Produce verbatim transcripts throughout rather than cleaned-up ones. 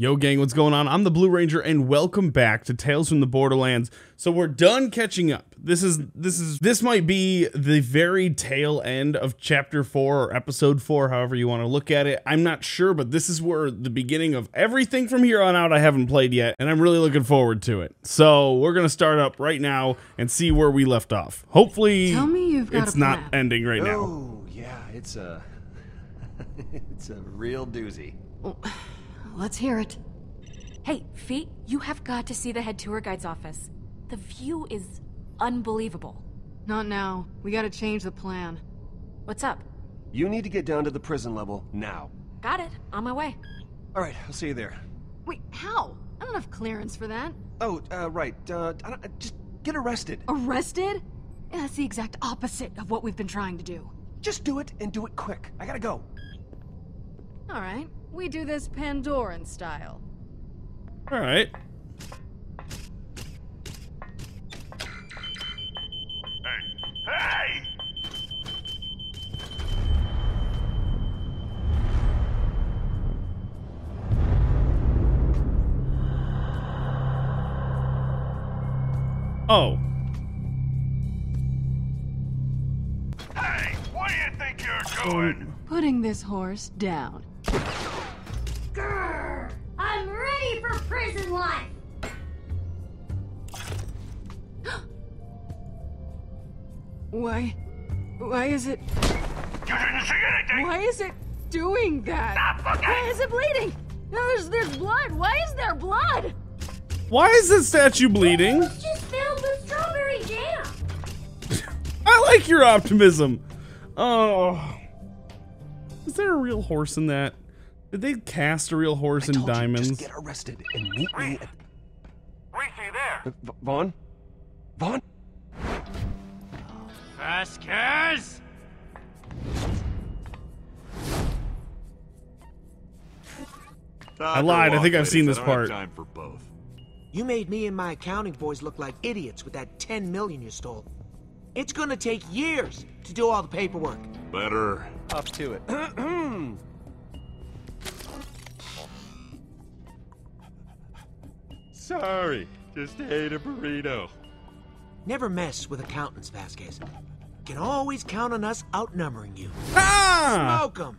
Yo gang, what's going on? I'm the Blue Ranger and welcome back to Tales from the Borderlands. So we're done catching up. This is this is this might be the very tail end of chapter four or episode four, however you want to look at it. I'm not sure, but this is where the beginning of everything from here on out I haven't played yet, and I'm really looking forward to it. So we're gonna start up right now and see where we left off. Hopefully Tell me you've got it's a not ending right oh, now. Oh yeah, it's a it's a real doozy. Oh. Let's hear it. Hey, Fee, you have got to see the head tour guide's office. The view is unbelievable. Not now. We gotta change the plan. What's up? You need to get down to the prison level now. Got it. On my way. All right, I'll see you there. Wait, how? I don't have clearance for that. Oh, uh, right. Uh, I don't, just get arrested. Arrested? Yeah, that's the exact opposite of what we've been trying to do. Just do it and do it quick. I gotta go. All right. We do this Pandoran style. All right. Hey. Hey! Oh. Hey, what do you think you're doing? Putting this horse down. I'm ready for prison life. Why? Why is it? You didn't see anything. Why is it doing that? Stop fucking. Why is it bleeding? There's there's blood. Why is there blood? Why is this statue bleeding? It was just filled with strawberry jam. I like your optimism. Oh, is there a real horse in that? Did they cast a real horse I in told diamonds? You, just get arrested and meet me. At... Rhys, are you there? Uh, Va Vaughn? Vaughn? Vasquez! I lied. I think I've seen this part. Time for both. You made me and my accounting boys look like idiots with that ten million you stole. It's gonna take years to do all the paperwork. Better up to it. Sorry, just ate a burrito. Never mess with accountants, Vasquez. Can always count on us outnumbering you. Ah! Smoke 'em.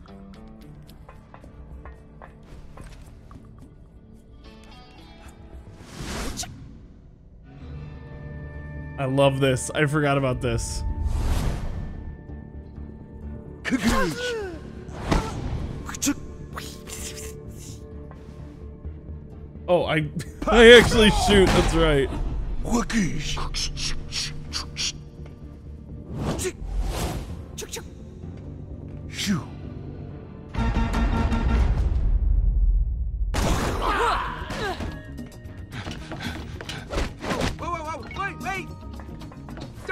I love this. I forgot about this. Oh, I I actually shoot, that's right.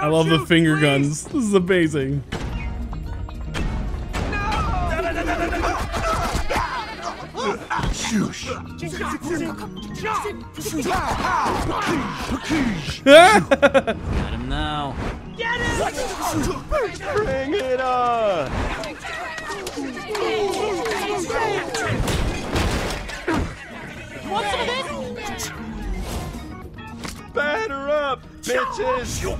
I love the finger guns. This is amazing. Got him now. Get it! Bring it on! What's this? Batter up, bitches!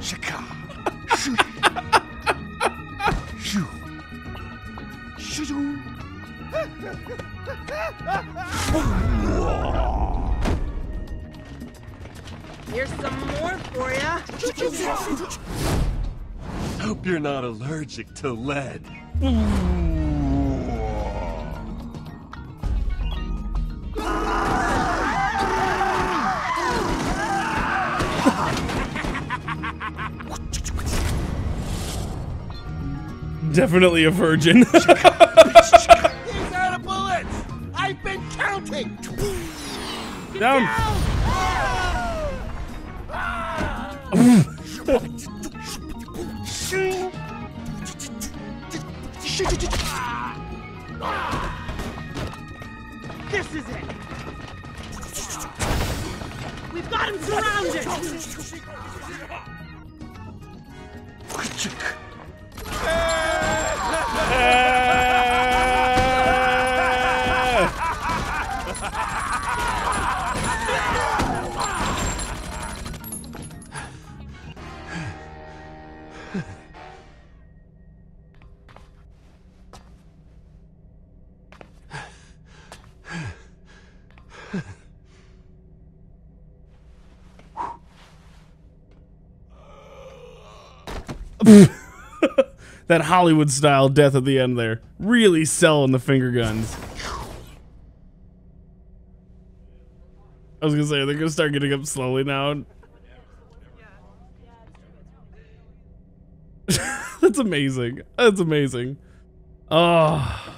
Shaka. Here's some more for ya. Hope you're not allergic to lead. Definitely a virgin. Down. Down. This is it. We've got him surrounded. That Hollywood-style death at the end there. Really selling the finger guns. I was gonna say, they're gonna start getting up slowly now. That's amazing. That's amazing. Oh.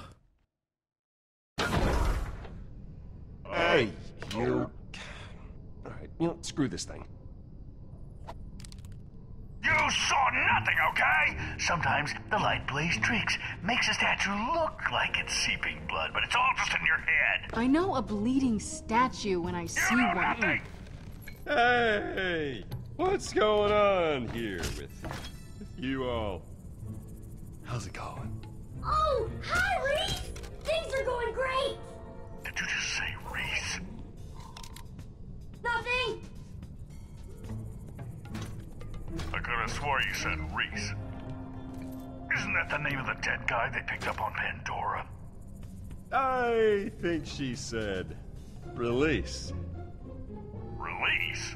Hey, you. Alright, you know, screw this thing. You saw nothing, okay? Sometimes the light plays tricks, makes a statue look like it's seeping blood, but it's all just in your head. I know a bleeding statue when I you see know one. Nothing. Hey, what's going on here with you all? How's it going? Oh, hi, Rhys. Things are going great. Did you just say Rhys? Nothing. I could have swore you said Rhys. Isn't that the name of the dead guy they picked up on Pandora? I think she said release. Release?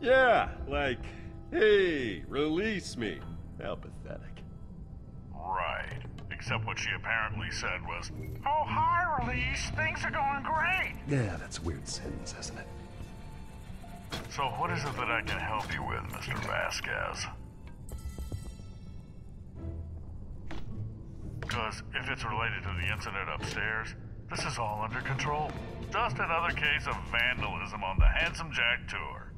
Yeah, like, hey, release me. How pathetic. Right. Except what she apparently said was, oh, hi, release. Things are going great. Yeah, that's a weird sentence, isn't it? So what is it that I can help you with, Mister Vasquez? Because if it's related to the incident upstairs, this is all under control. Just another case of vandalism on the Handsome Jack tour.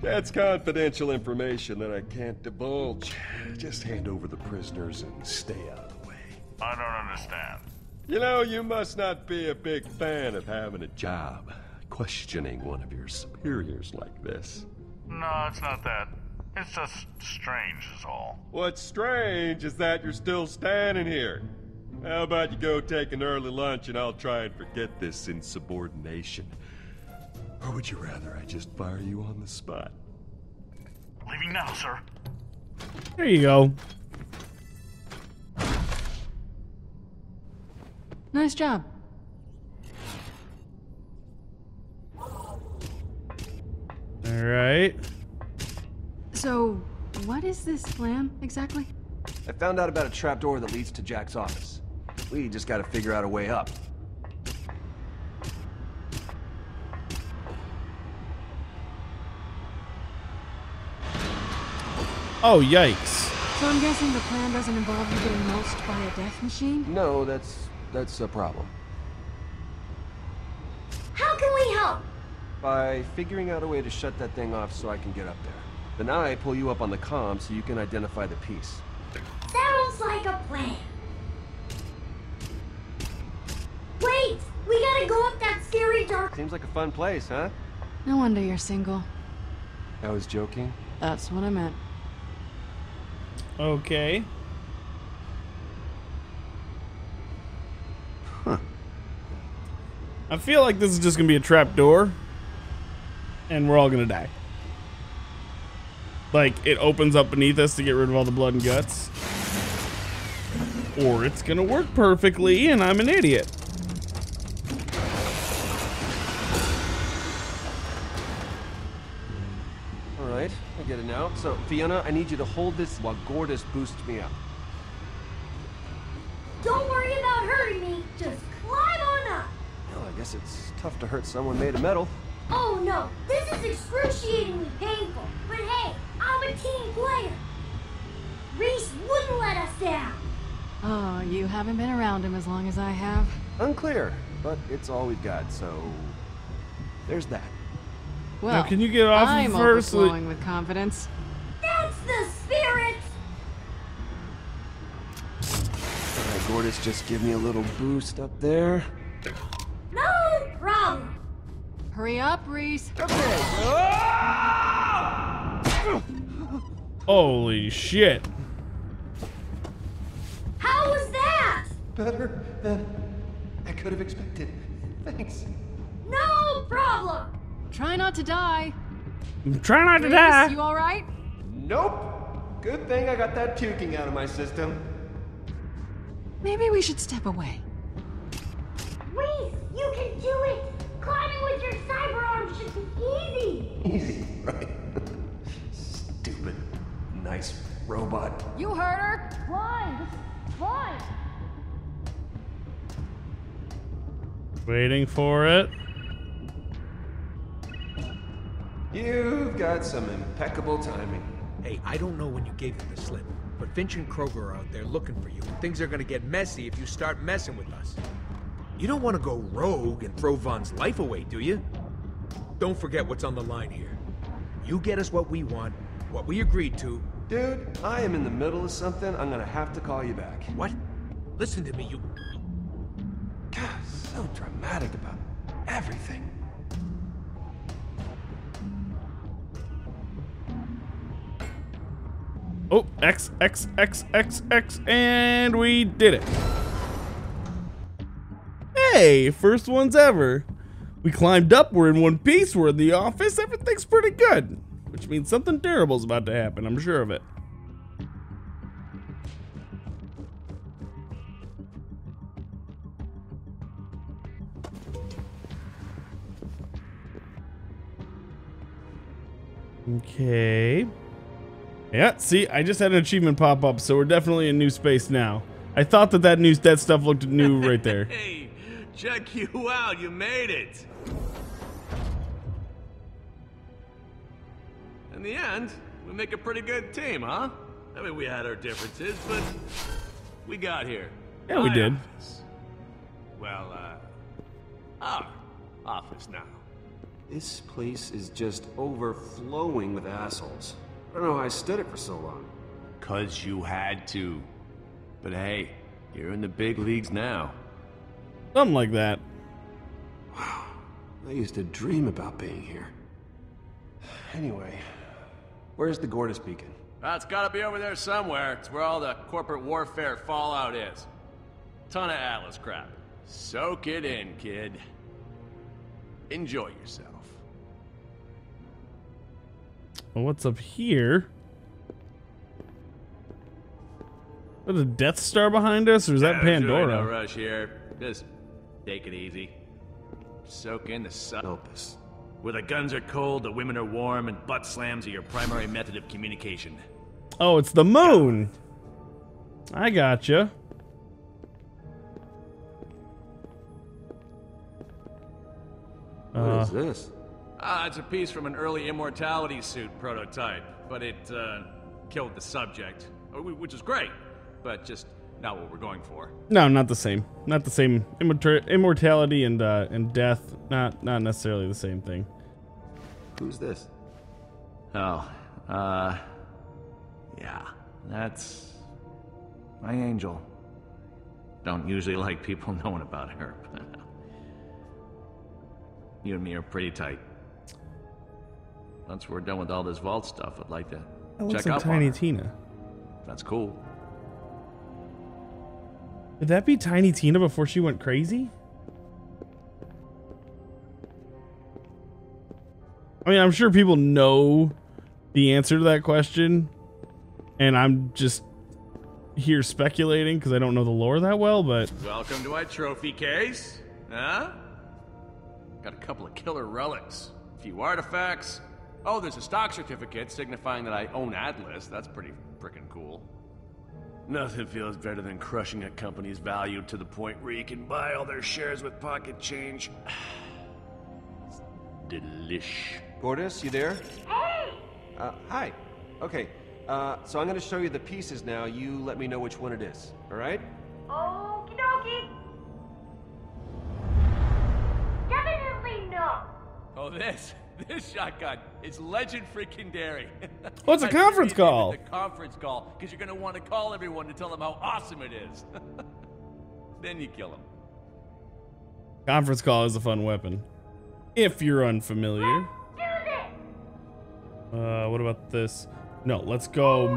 That's confidential information that I can't divulge. Just hand over the prisoners and stay out of the way. I don't understand. You know, you must not be a big fan of having a job. Questioning one of your superiors like this. No, it's not that. It's just strange is all. What's strange is that you're still standing here. How about you go take an early lunch and I'll try and forget this insubordination. Or would you rather I just fire you on the spot? Leaving now, sir. There you go. Nice job. Alright. So, what is this plan, exactly? I found out about a trapdoor that leads to Jack's office. We just gotta figure out a way up. Oh, yikes. So I'm guessing the plan doesn't involve you getting mulched by a death machine? No, that's... that's a problem. How can we help? By figuring out a way to shut that thing off so I can get up there. Then I pull you up on the comm so you can identify the piece. Sounds like a plan. Wait! We gotta go up that scary dark... Seems like a fun place, huh? No wonder you're single. I was joking? That's what I meant. Okay. Huh. I feel like this is just gonna be a trapdoor. And we're all gonna die. Like, it opens up beneath us to get rid of all the blood and guts. Or it's gonna work perfectly and I'm an idiot. Alright, I get it now. So, Fiona, I need you to hold this while Gortys boosts me up. Don't worry about hurting me. Just climb on up. Well, I guess it's tough to hurt someone made of metal. Oh no, this is excruciatingly painful, but hey, I'm a team player. Rhys wouldn't let us down. Oh, you haven't been around him as long as I have. Unclear, but it's all we've got, so there's that. Well, now, can you get off I'm first? Overflowing with confidence. That's the spirit! Alright, Gortys, just give me a little boost up there. No problem. Hurry up, Rhys. Okay. Holy shit. How was that? Better than I could have expected. Thanks. No problem. Try not to die. Try not Rhys, to die. You all right? Nope. Good thing I got that puking out of my system. Maybe we should step away. Rhys, you can do it. Climbing with your cyber arm should be easy. Easy, right? Stupid. Nice robot. You heard her? Blind! Blind! Waiting for it. You've got some impeccable timing. Hey, I don't know when you gave them the slip, but Finch and Kroger are out there looking for you, and things are gonna get messy if you start messing with us. You don't want to go rogue and throw Von's life away, do you? Don't forget what's on the line here. You get us what we want, what we agreed to. Dude, I am in the middle of something. I'm gonna have to call you back. What? Listen to me, you... God, so dramatic about everything. Oh, X, X, X, X, X, and we did it. Hey, first ones ever. We climbed up, we're in one piece, we're in the office, everything's pretty good. Which means something terrible's about to happen, I'm sure of it. Okay. Yeah, see, I just had an achievement pop up, so we're definitely in new space now. I thought that that new that stuff looked new right there. Hey. Check you out, you made it! In the end, we make a pretty good team, huh? I mean, we had our differences, but we got here. Yeah, we My did. Office. Well, uh, our office now. This place is just overflowing with assholes. I don't know how I stood it for so long. 'Cause you had to. But hey, you're in the big leagues now. Something like that. Wow. I used to dream about being here. Anyway, where's the Gortys beacon? Uh, it's gotta be over there somewhere. It's where all the corporate warfare fallout is. Ton of Atlas crap. Soak it in, kid. Enjoy yourself. Well, what's up here? Is that a Death Star behind us, or is that yeah, Pandora? Sure, no rush here. Just take it easy. Soak in the sun. Opus. Where the guns are cold, the women are warm, and butt slams are your primary method of communication. Oh, it's the moon! I gotcha. What uh, is this? Ah, it's a piece from an early immortality suit prototype, but it uh, killed the subject, which is great, but just not what we're going for. No, not the same. Not the same. Immort immortality and uh, and death. Not not necessarily the same thing. Who's this? Oh, uh, yeah, that's my angel. Don't usually like people knowing about her. But you and me are pretty tight. Once we're done with all this vault stuff, I'd like to that check out like Tiny Tina. That's cool. Would that be Tiny Tina before she went crazy? I mean, I'm sure people know the answer to that question, and I'm just here speculating because I don't know the lore that well, but... Welcome to my trophy case, huh? Got a couple of killer relics, a few artifacts. Oh, there's a stock certificate signifying that I own Atlas. That's pretty frickin' cool. Nothing feels better than crushing a company's value to the point where you can buy all their shares with pocket change. It's delish. Gortys, you there? Hey! Uh, hi. Okay, uh, so I'm gonna show you the pieces now. You let me know which one it is, alright? Okie dokie. Definitely no. Oh, this? This shotgun is legend freaking dairy. What's a conference call? The conference call, because you're gonna want to call everyone to tell them how awesome it is. Then you kill them. Conference call is a fun weapon, if you're unfamiliar. Let's do this. Uh, what about this? No, let's go.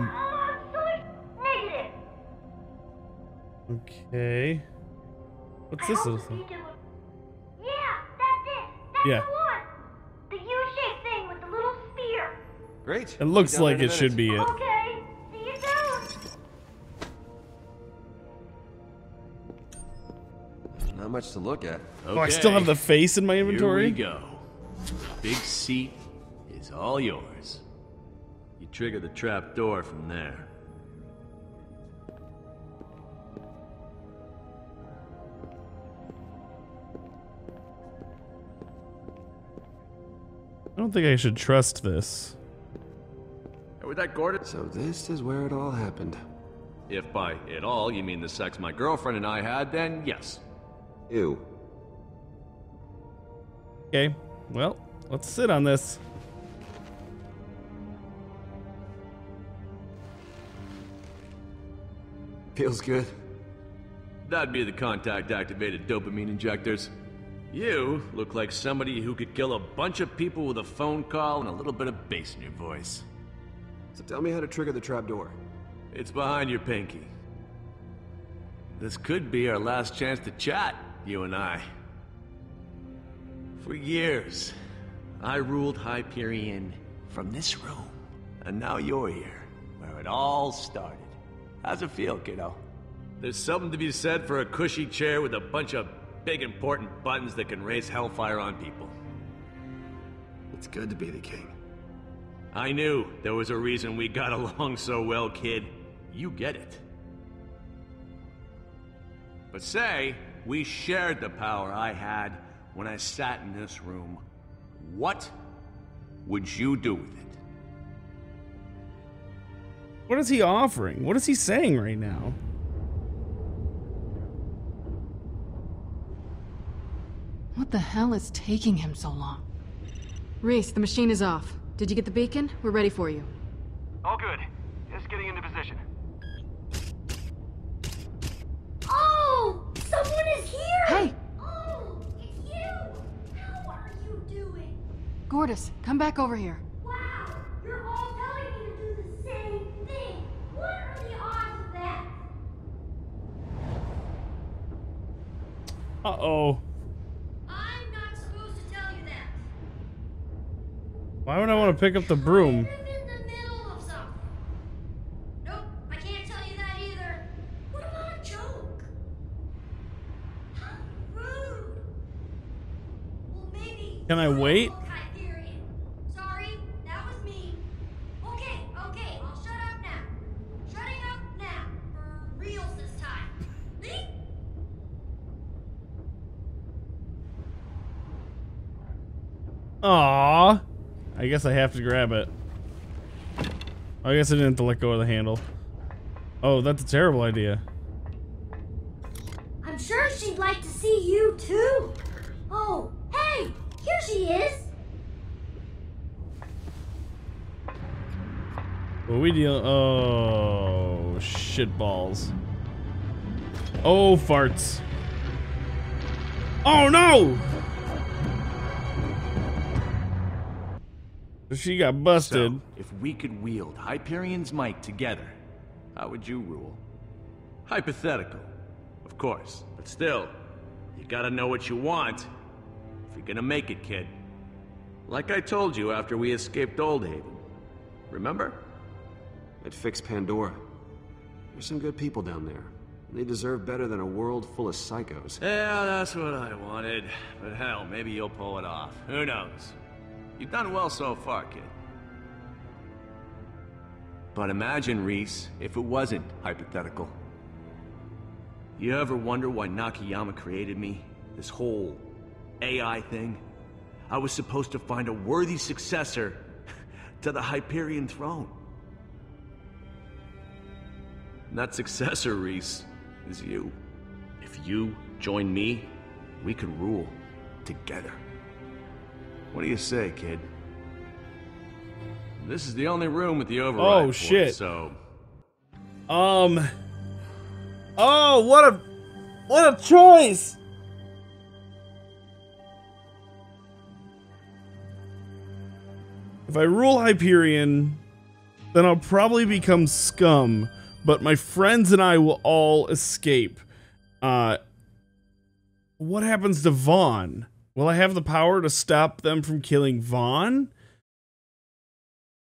Okay. What's I this? Hope this one? Yeah, that's it. That's yeah. The one. Great. It looks like it should be it. Okay. See you soon. Not much to look at. Okay. Oh, I still have the face in my inventory. Here we go. The big seat is all yours. You trigger the trap door from there. I don't think I should trust this. With that Gortys. So this is where it all happened. If by it all you mean the sex my girlfriend and I had, then yes. Ew. Okay, well, let's sit on this. Feels good. That'd be the contact-activated dopamine injectors. You look like somebody who could kill a bunch of people with a phone call and a little bit of bass in your voice. So tell me how to trigger the trapdoor. It's behind your pinky. This could be our last chance to chat, you and I. For years, I ruled Hyperion from this room. And now you're here, where it all started. How's it feel, kiddo? There's something to be said for a cushy chair with a bunch of big important buttons that can raise hellfire on people. It's good to be the king. I knew there was a reason we got along so well, kid. You get it. But say, we shared the power I had when I sat in this room. What would you do with it? What is he offering? What is he saying right now? What the hell is taking him so long? Rhys, the machine is off. Did you get the beacon? We're ready for you. All good. Just getting into position. Oh! Someone is here! Hey! Oh! It's you! How are you doing? Gortys, come back over here. Wow! You're all telling me to do the same thing! What are the odds of that? Uh-oh. Why would I want to pick up the broom? I'm in the middle of something. Nope, I can't tell you that either. What about a joke? How rude. Well, maybe. Can I wait? Sorry, that was me. Okay, okay, I'll shut up now. Shutting up now. For reals this time. Me? Aww. I guess I have to grab it. I guess I didn't have to let go of the handle. Oh, that's a terrible idea. I'm sure she'd like to see you too. Oh, hey, here she is. What we deal? Oh, shit balls. Oh, farts. Oh no! She got busted. So, if we could wield Hyperion's might together, how would you rule? Hypothetical, of course, but still, you gotta know what you want if you're gonna make it, kid. Like I told you after we escaped Old Haven, remember? It fixed Pandora. There's some good people down there. They deserve better than a world full of psychos. Yeah, that's what I wanted. But hell, maybe you'll pull it off. Who knows? You've done well so far, kid. But imagine, Rhys, if it wasn't hypothetical. You ever wonder why Nakayama created me? This whole A I thing? I was supposed to find a worthy successor to the Hyperion throne. And that successor, Rhys, is you. If you join me, we can rule together. What do you say, kid? This is the only room with the override. Oh shit! So, um, oh what a what a choice! If I rule Hyperion, then I'll probably become scum. But my friends and I will all escape. Uh, what happens to Vaughn? Will I have the power to stop them from killing Vaughn?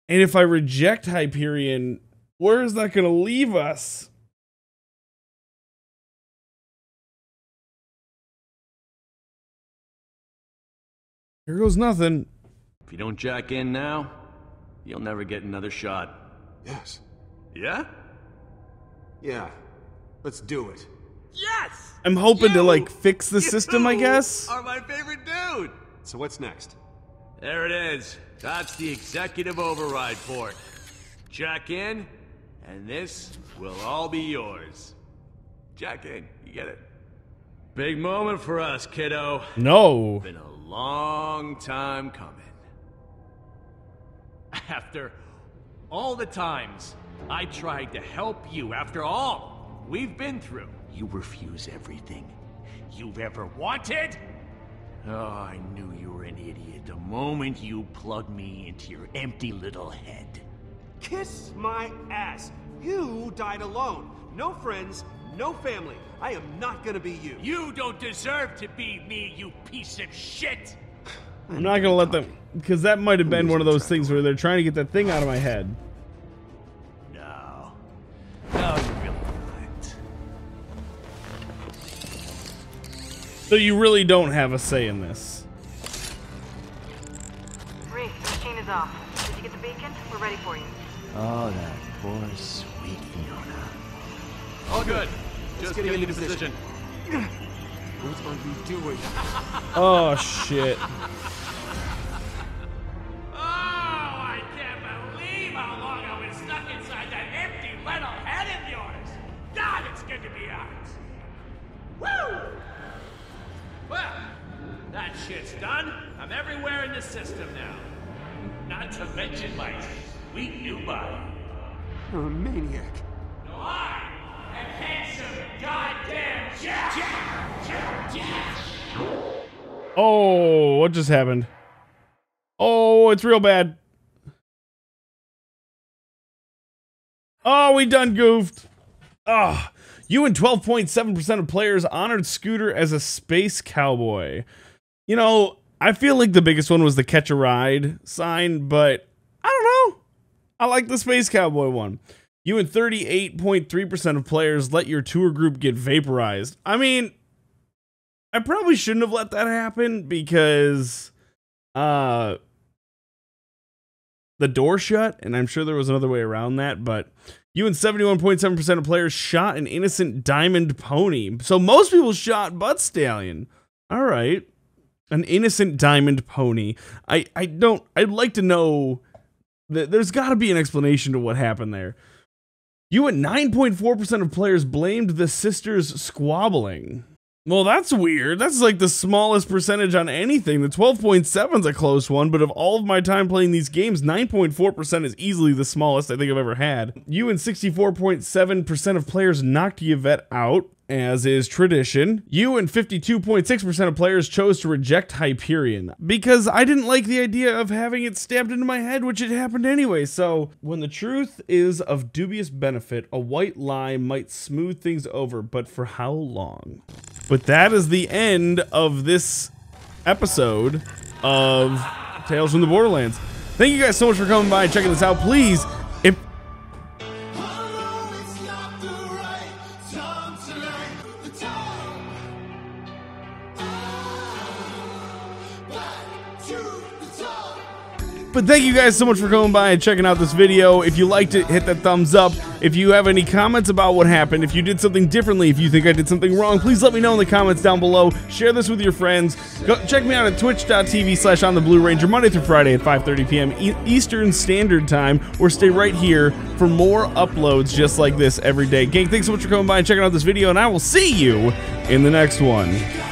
And if I reject Hyperion, where is that going to leave us? Here goes nothing. If you don't jack in now, you'll never get another shot. Yes. Yeah? Yeah. Let's do it. Yes! I'm hoping you, to like fix the system, I guess. Are my favorite dude. So what's next? There it is. That's the executive override port. Check in, and this will all be yours. Check in. You get it? Big moment for us, kiddo. No. It's been a long time coming. After all the times I tried to help you, after all we've been through, you refuse everything you've ever wanted. Oh, I knew you were an idiot the moment you plugged me into your empty little head. Kiss my ass. You died alone. No friends, no family. I am not gonna be you. You don't deserve to be me, you piece of shit. I'm not gonna let them, because that might have been one of those things where they're trying to get that thing out of my head. No. No, you're really not. So you really don't have a say in this. Rhys, the machine is off. Did you get the beacon? We're ready for you. Oh, that poor sweet Fiona. All good. Just get into position. position. What are you doing? Oh, shit. Oh, I can't believe how long I was stuck inside that empty little head of yours. God, it's good to be out. Woo! Well, that shit's done. I'm everywhere in the system now. Not to mention my sweet new body. You're a maniac. No, I am handsome goddamn Jack! Jack! Oh, what just happened? Oh, it's real bad. Oh, we done goofed. Ah, oh, you and twelve point seven percent of players honored Scooter as a space cowboy. You know, I feel like the biggest one was the catch a ride sign, but I don't know. I like the space cowboy one. You and thirty-eight point three percent of players let your tour group get vaporized. I mean, I probably shouldn't have let that happen because uh, the door shut, and I'm sure there was another way around that, but you and seventy-one point seven percent of players shot an innocent diamond pony. So most people shot Butt Stallion. All right. An innocent diamond pony. I, I don't, I'd like to know that there's got to be an explanation to what happened there. You and nine point four percent of players blamed the sisters squabbling. Well, that's weird. That's like the smallest percentage on anything. The twelve point seven is a close one, but of all of my time playing these games, nine point four percent is easily the smallest I think I've ever had. You and sixty-four point seven percent of players knocked Yvette out, as is tradition. You and fifty-two point six percent of players chose to reject Hyperion, because I didn't like the idea of having it stabbed into my head, which it happened anyway. So, when the truth is of dubious benefit, a white lie might smooth things over, but for how long? But that is the end of this episode of Tales from the Borderlands. Thank you guys so much for coming by and checking this out. Please, if... But thank you guys so much for coming by and checking out this video. If you liked it, hit that thumbs up. If you have any comments about what happened, if you did something differently, if you think I did something wrong, please let me know in the comments down below. Share this with your friends. Go check me out at twitch dot t v slash on the blue ranger Monday through Friday at five thirty p m Eastern Standard Time, or stay right here for more uploads just like this every day. Gang, thanks so much for coming by and checking out this video, and I will see you in the next one.